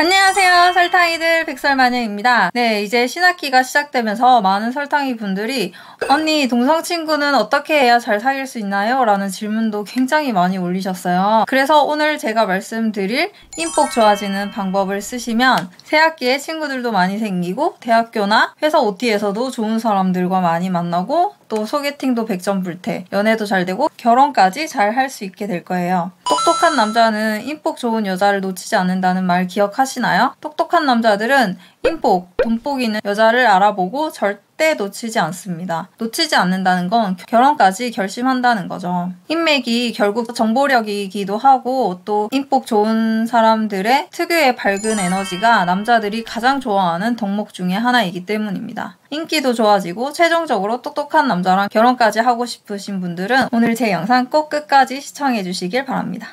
안녕하세요, 설탕이들 백설마녀입니다. 네, 이제 신학기가 시작되면서 많은 설탕이 분들이 언니, 동성 친구는 어떻게 해야 잘 사귈 수 있나요? 라는 질문도 굉장히 많이 올리셨어요. 그래서 오늘 제가 말씀드릴 인복 좋아지는 방법을 쓰시면 새학기에 친구들도 많이 생기고 대학교나 회사 OT에서도 좋은 사람들과 많이 만나고 또 소개팅도 100점 불태, 연애도 잘 되고 결혼까지 잘 할 수 있게 될 거예요. 똑똑한 남자는 인복 좋은 여자를 놓치지 않는다는 말 기억하시나요? 똑똑한 남자들은 인복, 돈복 있는 여자를 알아보고 절대 놓치지 않습니다. 놓치지 않는다는 건 결혼까지 결심한다는 거죠. 인맥이 결국 정보력이기도 하고 또 인복 좋은 사람들의 특유의 밝은 에너지가 남자들이 가장 좋아하는 덕목 중에 하나이기 때문입니다. 인기도 좋아지고 최종적으로 똑똑한 남자랑 결혼까지 하고 싶으신 분들은 오늘 제 영상 꼭 끝까지 시청해주시길 바랍니다.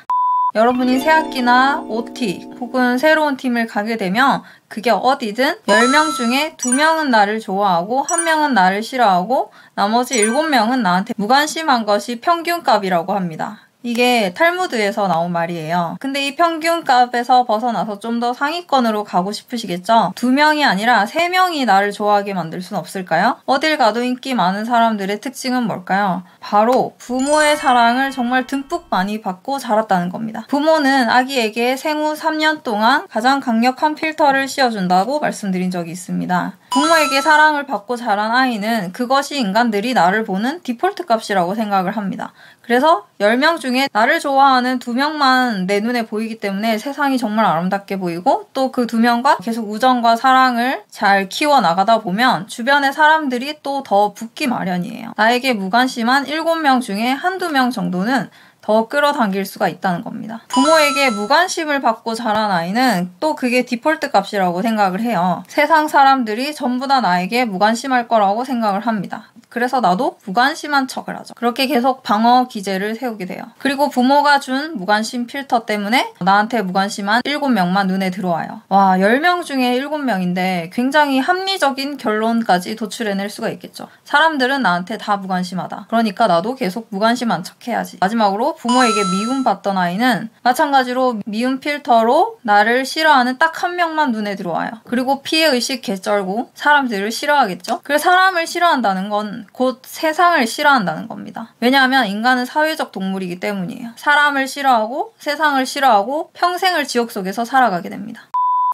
여러분이 새학기나 OT 혹은 새로운 팀을 가게 되면 그게 어디든 10명 중에 2명은 나를 좋아하고 1명은 나를 싫어하고 나머지 7명은 나한테 무관심한 것이 평균값이라고 합니다. 이게 탈무드에서 나온 말이에요. 근데 이 평균값에서 벗어나서 좀 더 상위권으로 가고 싶으시겠죠? 2명이 아니라 3명이 나를 좋아하게 만들 순 없을까요? 어딜 가도 인기 많은 사람들의 특징은 뭘까요? 바로 부모의 사랑을 정말 듬뿍 많이 받고 자랐다는 겁니다. 부모는 아기에게 생후 3년 동안 가장 강력한 필터를 씌워준다고 말씀드린 적이 있습니다. 부모에게 사랑을 받고 자란 아이는 그것이 인간들이 나를 보는 디폴트 값이라고 생각을 합니다. 그래서 10명 중에 나를 좋아하는 2명만 내 눈에 보이기 때문에 세상이 정말 아름답게 보이고 또 그 2명과 계속 우정과 사랑을 잘 키워나가다 보면 주변의 사람들이 또 더 붙기 마련이에요. 나에게 무관심한 7명 중에 1~2명 정도는 더 끌어당길 수가 있다는 겁니다. 부모에게 무관심을 받고 자란 아이는 또 그게 디폴트 값이라고 생각을 해요. 세상 사람들이 전부 다 나에게 무관심할 거라고 생각을 합니다. 그래서 나도 무관심한 척을 하죠. 그렇게 계속 방어 기제를 세우게 돼요. 그리고 부모가 준 무관심 필터 때문에 나한테 무관심한 7명만 눈에 들어와요. 와, 10명 중에 7명인데 굉장히 합리적인 결론까지 도출해낼 수가 있겠죠. 사람들은 나한테 다 무관심하다. 그러니까 나도 계속 무관심한 척해야지. 마지막으로 부모에게 미움받던 아이는 마찬가지로 미움 필터로 나를 싫어하는 딱 1명만 눈에 들어와요. 그리고 피해의식 개쩔고 사람들을 싫어하겠죠. 그래서 사람을 싫어한다는 건 곧 세상을 싫어한다는 겁니다. 왜냐하면 인간은 사회적 동물이기 때문이에요. 사람을 싫어하고 세상을 싫어하고 평생을 지옥 속에서 살아가게 됩니다.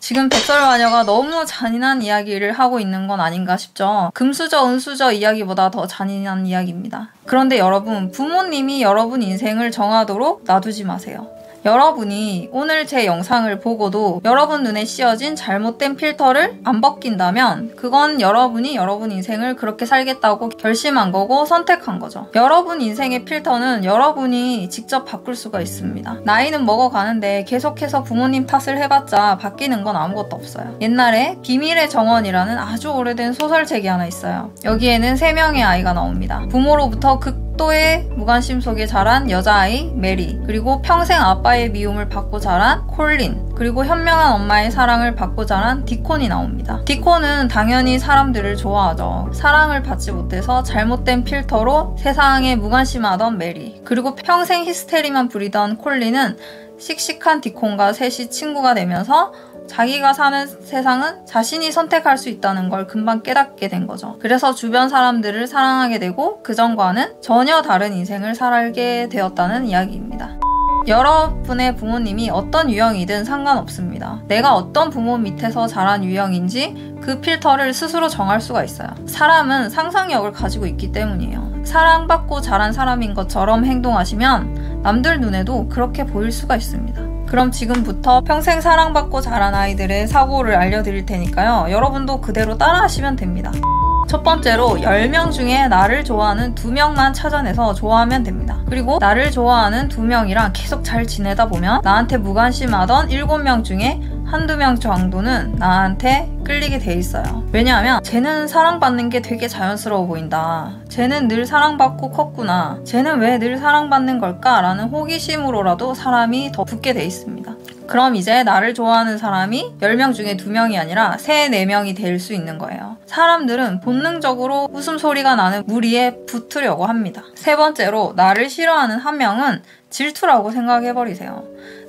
지금 백설마녀가 너무 잔인한 이야기를 하고 있는 건 아닌가 싶죠. 금수저, 은수저 이야기보다 더 잔인한 이야기입니다. 그런데 여러분, 부모님이 여러분 인생을 정하도록 놔두지 마세요. 여러분이 오늘 제 영상을 보고도 여러분 눈에 씌어진 잘못된 필터를 안 벗긴다면 그건 여러분이 여러분 인생을 그렇게 살겠다고 결심한 거고 선택한 거죠. 여러분 인생의 필터는 여러분이 직접 바꿀 수가 있습니다. 나이는 먹어가는데 계속해서 부모님 탓을 해봤자 바뀌는 건 아무것도 없어요. 옛날에 비밀의 정원이라는 아주 오래된 소설책이 하나 있어요. 여기에는 3명의 아이가 나옵니다. 부모로부터 극도의 무관심 속에 자란 여자아이 메리, 그리고 평생 아빠의 미움을 받고 자란 콜린, 그리고 현명한 엄마의 사랑을 받고 자란 디콘이 나옵니다. 디콘은 당연히 사람들을 좋아하죠. 사랑을 받지 못해서 잘못된 필터로 세상에 무관심하던 메리, 그리고 평생 히스테리만 부리던 콜린은 씩씩한 디콘과 셋이 친구가 되면서 자기가 사는 세상은 자신이 선택할 수 있다는 걸 금방 깨닫게 된 거죠. 그래서 주변 사람들을 사랑하게 되고 그전과는 전혀 다른 인생을 살게 되었다는 이야기입니다. 여러분의 부모님이 어떤 유형이든 상관없습니다. 내가 어떤 부모 밑에서 자란 유형인지 그 필터를 스스로 정할 수가 있어요. 사람은 상상력을 가지고 있기 때문이에요. 사랑받고 자란 사람인 것처럼 행동하시면 남들 눈에도 그렇게 보일 수가 있습니다. 그럼 지금부터 평생 사랑받고 자란 아이들의 사고를 알려드릴 테니까요. 여러분도 그대로 따라하시면 됩니다. 첫 번째로 10명 중에 나를 좋아하는 2명만 찾아내서 좋아하면 됩니다. 그리고 나를 좋아하는 2명이랑 계속 잘 지내다 보면 나한테 무관심하던 7명 중에 1~2명 정도는 나한테 끌리게 돼 있어요. 왜냐하면 쟤는 사랑받는 게 되게 자연스러워 보인다. 쟤는 늘 사랑받고 컸구나. 쟤는 왜 늘 사랑받는 걸까? 라는 호기심으로라도 사람이 더 붙게 돼 있습니다. 그럼 이제 나를 좋아하는 사람이 10명 중에 2명이 아니라 3, 4명이 될 수 있는 거예요. 사람들은 본능적으로 웃음소리가 나는 무리에 붙으려고 합니다. 세 번째로, 나를 싫어하는 한 명은 질투라고 생각해버리세요.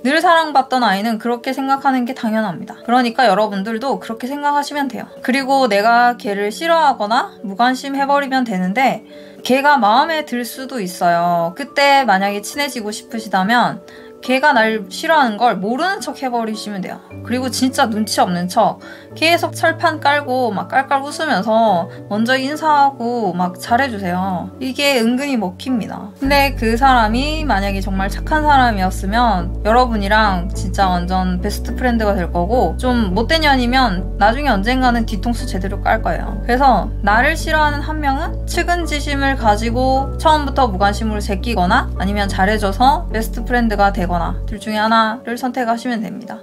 늘 사랑받던 아이는 그렇게 생각하는 게 당연합니다. 그러니까 여러분들도 그렇게 생각하시면 돼요. 그리고 내가 걔를 싫어하거나 무관심해버리면 되는데 걔가 마음에 들 수도 있어요. 그때 만약에 친해지고 싶으시다면 걔가 날 싫어하는 걸 모르는 척 해버리시면 돼요. 그리고 진짜 눈치 없는 척 계속 철판 깔고 막 깔깔 웃으면서 먼저 인사하고 막 잘해주세요. 이게 은근히 먹힙니다. 근데 그 사람이 만약에 정말 착한 사람이었으면 여러분이랑 진짜 완전 베스트 프렌드가 될 거고, 좀 못된 년이면 나중에 언젠가는 뒤통수 제대로 깔 거예요. 그래서 나를 싫어하는 한 명은 측은지심을 가지고 처음부터 무관심으로 제끼거나 아니면 잘해줘서 베스트 프렌드가 되거나 둘 중에 하나를 선택하시면 됩니다.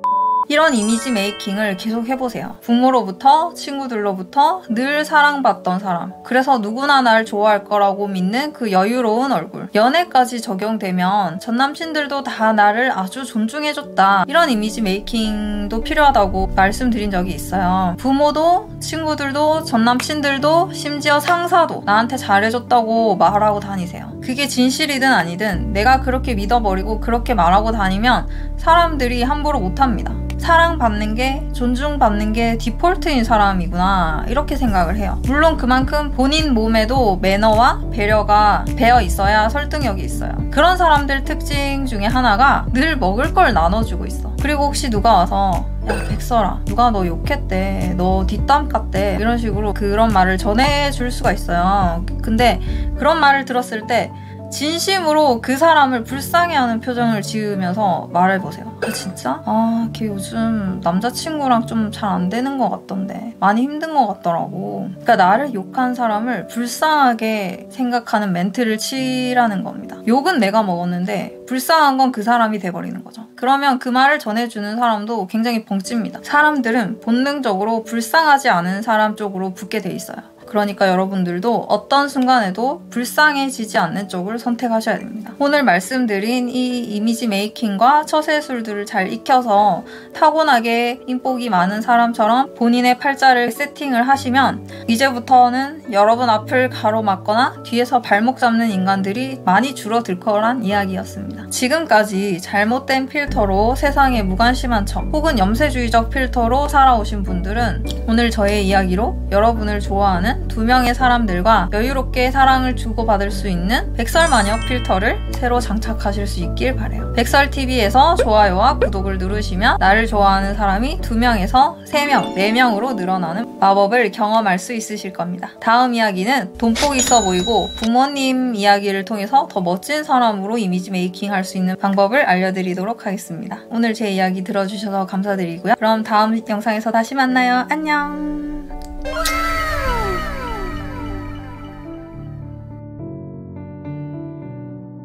이런 이미지 메이킹을 계속 해보세요. 부모로부터, 친구들로부터 늘 사랑받던 사람, 그래서 누구나 날 좋아할 거라고 믿는 그 여유로운 얼굴. 연애까지 적용되면 전 남친들도 다 나를 아주 존중해줬다, 이런 이미지 메이킹도 필요하다고 말씀드린 적이 있어요. 부모도, 친구들도, 전 남친들도, 심지어 상사도 나한테 잘해줬다고 말하고 다니세요. 그게 진실이든 아니든 내가 그렇게 믿어버리고 그렇게 말하고 다니면 사람들이 함부로 못합니다. 사랑받는 게, 존중받는 게 디폴트인 사람이구나, 이렇게 생각을 해요. 물론 그만큼 본인 몸에도 매너와 배려가 배어 있어야 설득력이 있어요. 그런 사람들 특징 중에 하나가 늘 먹을 걸 나눠주고 있어. 그리고 혹시 누가 와서 야 백설아, 누가 너 욕했대, 너 뒷담 깠대, 이런 식으로 그런 말을 전해줄 수가 있어요. 근데 그런 말을 들었을 때 진심으로 그 사람을 불쌍해하는 표정을 지으면서 말해보세요. 아 진짜? 아 걔 요즘 남자친구랑 좀 잘 안 되는 것 같던데 많이 힘든 것 같더라고. 그러니까 나를 욕한 사람을 불쌍하게 생각하는 멘트를 치라는 겁니다. 욕은 내가 먹었는데 불쌍한 건 그 사람이 돼버리는 거죠. 그러면 그 말을 전해주는 사람도 굉장히 벙찝니다. 사람들은 본능적으로 불쌍하지 않은 사람 쪽으로 붙게 돼 있어요. 그러니까 여러분들도 어떤 순간에도 불쌍해지지 않는 쪽을 선택하셔야 됩니다. 오늘 말씀드린 이 이미지 메이킹과 처세술들을 잘 익혀서 타고나게 인복이 많은 사람처럼 본인의 팔자를 세팅을 하시면 이제부터는 여러분 앞을 가로막거나 뒤에서 발목 잡는 인간들이 많이 줄어들 거란 이야기였습니다. 지금까지 잘못된 필터로 세상에 무관심한 척 혹은 염세주의적 필터로 살아오신 분들은 오늘 저의 이야기로 여러분을 좋아하는 2명의 사람들과 여유롭게 사랑을 주고받을 수 있는 백설마녀 필터를 새로 장착하실 수 있길 바라요. 백설TV에서 좋아요와 구독을 누르시면 나를 좋아하는 사람이 2명에서 3명, 4명으로 늘어나는 마법을 경험할 수 있으실 겁니다. 다음 이야기는 돈복 있어 보이고 부모님 이야기를 통해서 더 멋진 사람으로 이미지 메이킹 할 수 있는 방법을 알려드리도록 하겠습니다. 오늘 제 이야기 들어주셔서 감사드리고요. 그럼 다음 영상에서 다시 만나요. 안녕.